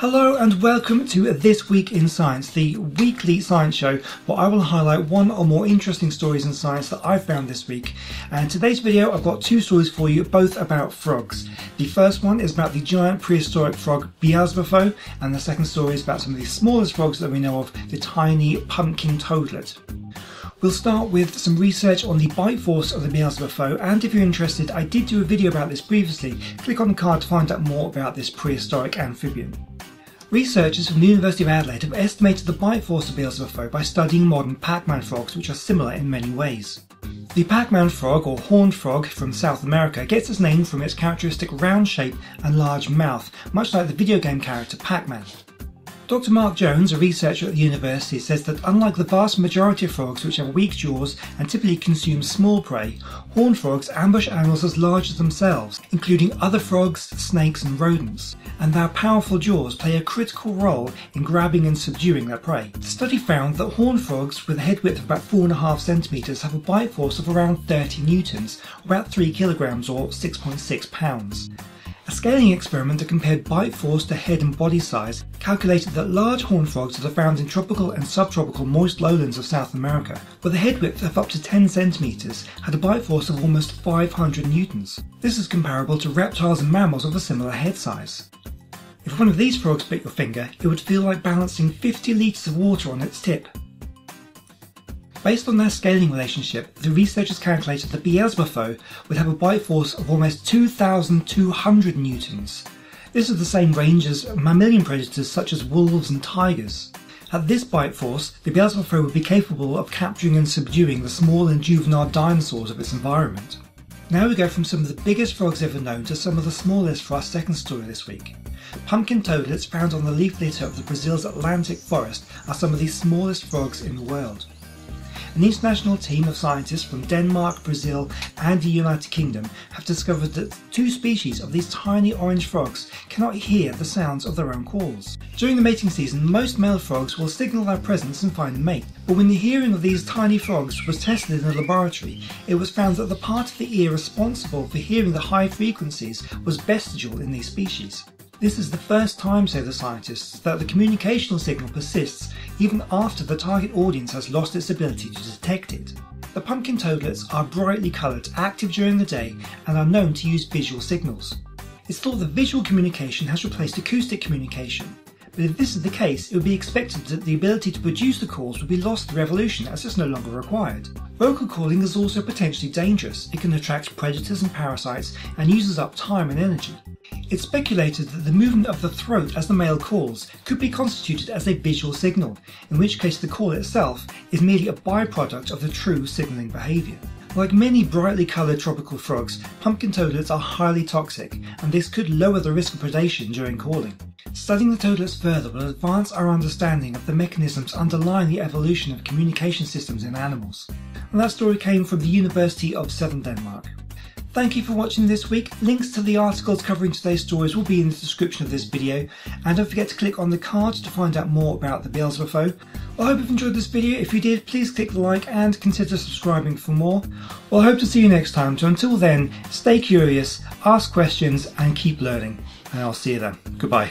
Hello and welcome to This Week in Science, the weekly science show where I will highlight one or more interesting stories in science that I've found this week. And in today's video I've got two stories for you, both about frogs. The first one is about the giant prehistoric frog Beelzebufo, and the second story is about some of the smallest frogs that we know of, the tiny pumpkin toadlet. We'll start with some research on the bite force of the Beelzebufo, and if you're interested, I did do a video about this previously. Click on the card to find out more about this prehistoric amphibian. Researchers from the University of Adelaide have estimated the bite force of Beelzebufo by studying modern Pac-Man frogs, which are similar in many ways. The Pac-Man frog, or horned frog, from South America gets its name from its characteristic round shape and large mouth, much like the video game character Pac-Man. Dr. Mark Jones, a researcher at the university, says that unlike the vast majority of frogs which have weak jaws and typically consume small prey, horned frogs ambush animals as large as themselves, including other frogs, snakes and rodents, and their powerful jaws play a critical role in grabbing and subduing their prey. The study found that horned frogs with a head width of about 4.5 centimetres have a bite force of around 30 newtons, about 3 kilograms or 6.6 pounds. A scaling experiment that compared bite force to head and body size calculated that large horned frogs that are found in tropical and subtropical moist lowlands of South America, with a head width of up to 10 centimetres, had a bite force of almost 500 newtons. This is comparable to reptiles and mammals of a similar head size. If one of these frogs bit your finger, it would feel like balancing 50 litres of water on its tip. Based on their scaling relationship, the researchers calculated that Beelzebufo would have a bite force of almost 2,200 newtons. This is the same range as mammalian predators such as wolves and tigers. At this bite force, the Beelzebufo would be capable of capturing and subduing the small and juvenile dinosaurs of its environment. Now we go from some of the biggest frogs ever known to some of the smallest for our second story this week. Pumpkin toadlets found on the leaf litter of Brazil's Atlantic forest are some of the smallest frogs in the world. An international team of scientists from Denmark, Brazil and the United Kingdom have discovered that two species of these tiny orange frogs cannot hear the sounds of their own calls. During the mating season, most male frogs will signal their presence and find a mate, but when the hearing of these tiny frogs was tested in a laboratory, it was found that the part of the ear responsible for hearing the high frequencies was vestigial in these species. This is the first time, say the scientists, that the communicational signal persists even after the target audience has lost its ability to detect it. The pumpkin toadlets are brightly coloured, active during the day, and are known to use visual signals. It's thought that visual communication has replaced acoustic communication, but if this is the case, it would be expected that the ability to produce the calls would be lost through evolution, as it's no longer required. Vocal calling is also potentially dangerous. It can attract predators and parasites, and uses up time and energy. It's speculated that the movement of the throat as the male calls could be constituted as a visual signal, in which case the call itself is merely a byproduct of the true signalling behaviour. Like many brightly coloured tropical frogs, pumpkin toadlets are highly toxic, and this could lower the risk of predation during calling. Studying the toadlets further will advance our understanding of the mechanisms underlying the evolution of communication systems in animals. And that story came from the University of Southern Denmark. Thank you for watching this week. Links to the articles covering today's stories will be in the description of this video, and don't forget to click on the card to find out more about the Beelzebufo. I hope you've enjoyed this video. If you did, please click the like and consider subscribing for more. Well, I hope to see you next time, so until then, stay curious, ask questions and keep learning, and I'll see you then. Goodbye.